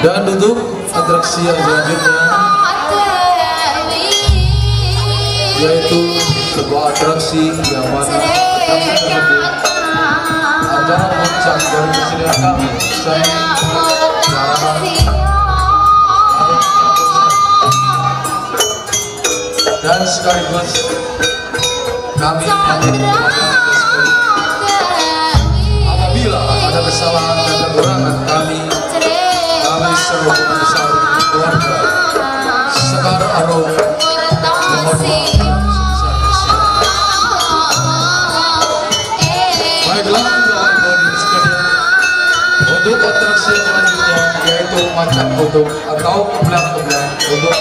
Dan untuk atraksi yang selanjutnya yaitu sebuah atraksi yang mana atraksi tersebut adalah puncak dari kesediaan saya dan sekaligus kami apabila ada kesalahan dan kekurangan kami selalu menyesal keluarga Sekar Arum mohon maaf. Baiklah kawan-kawan sekalian, untuk atraksi selanjutnya yaitu macan tutup atau keblak-keblak untuk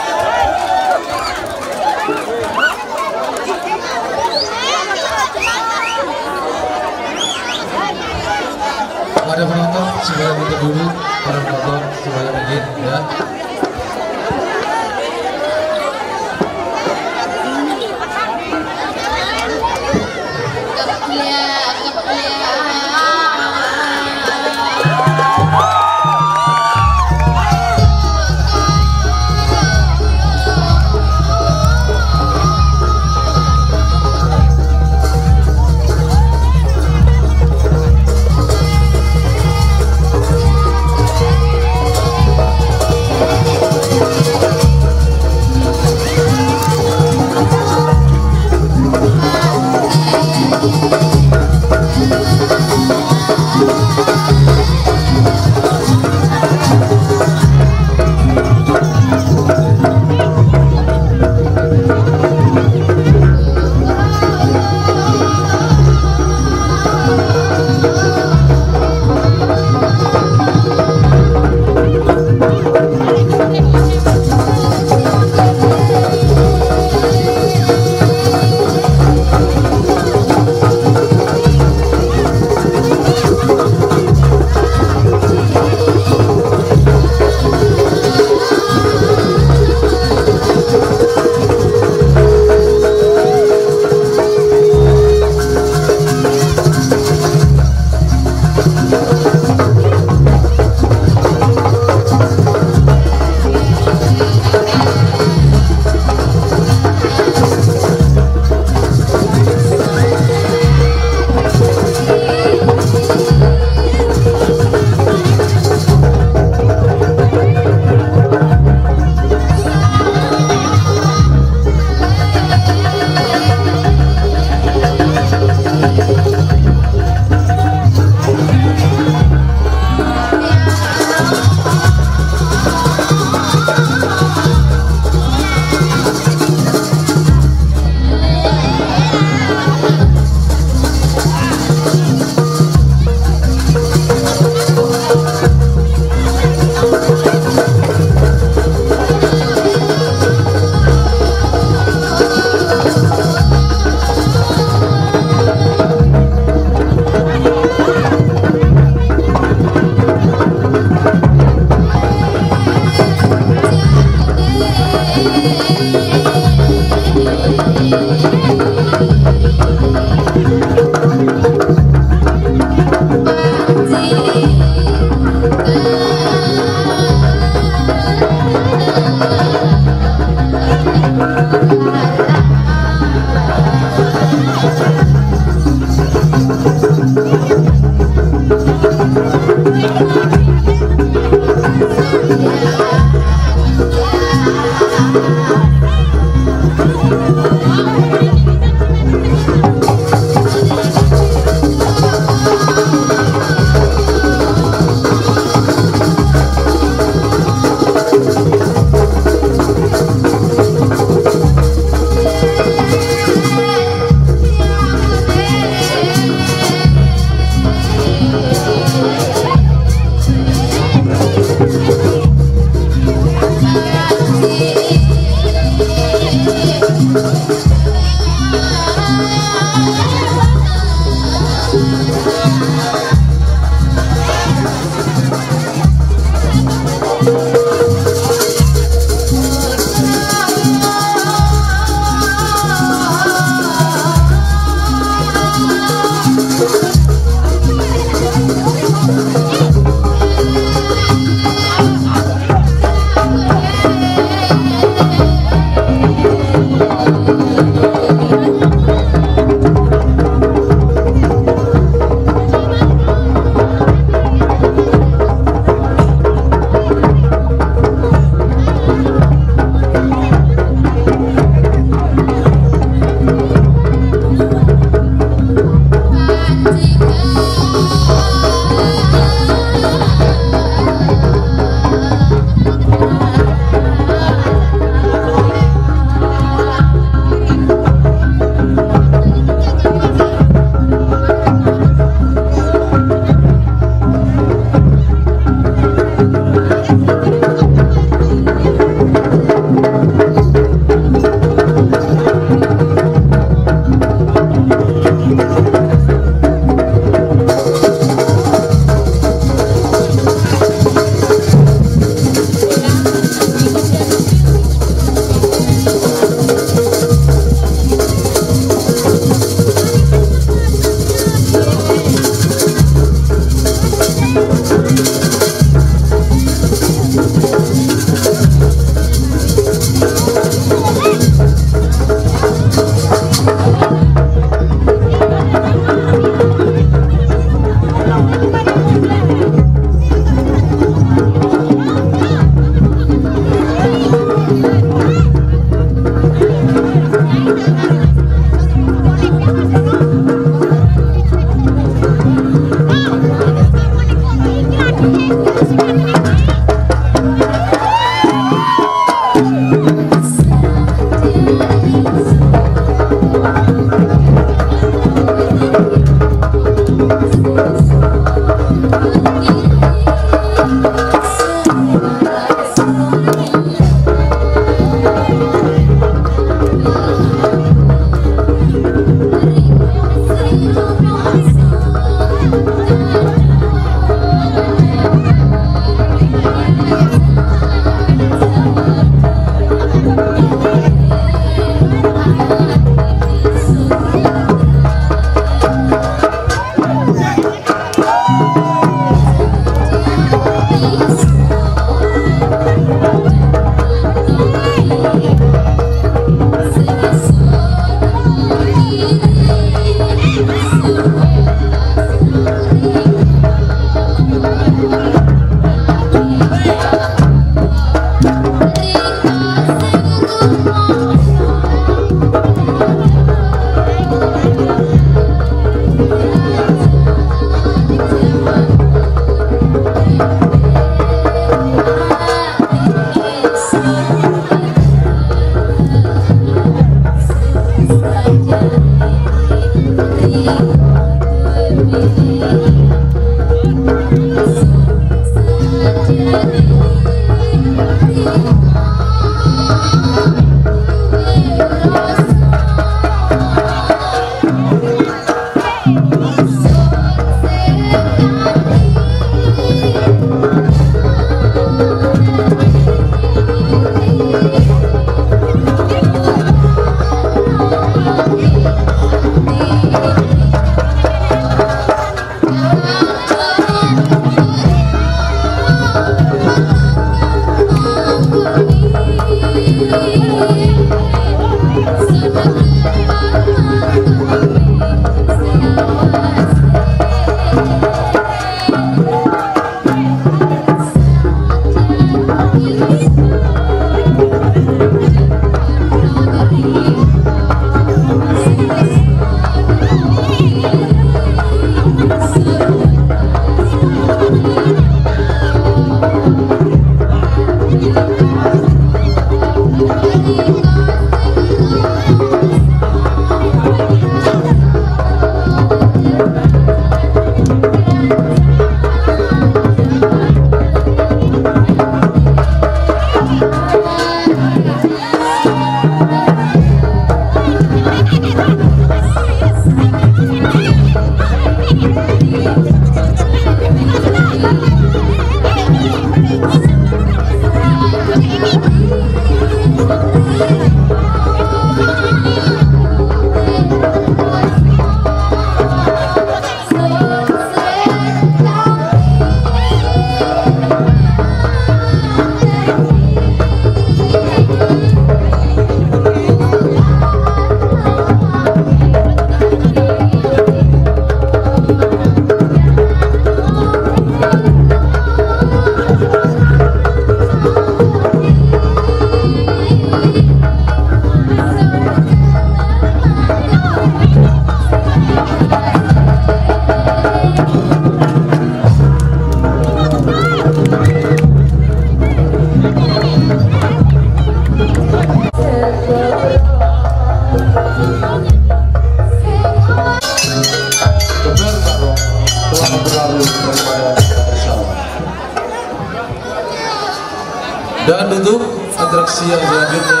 Dan untuk atraksi yang selanjutnya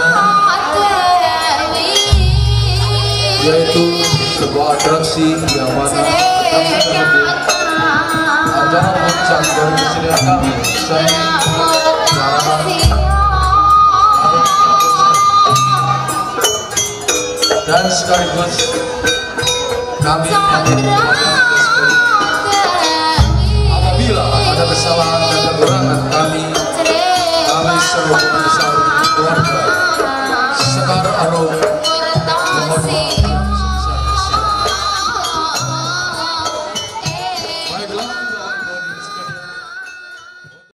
yaitu sebuah atraksi yang mana akan terjadi acara puncak dan disediakan usai Jaranan dan sekaligus kami akan mengatakan apabila ada kesalahan dan kekurangan kami. Selamat berjumpa.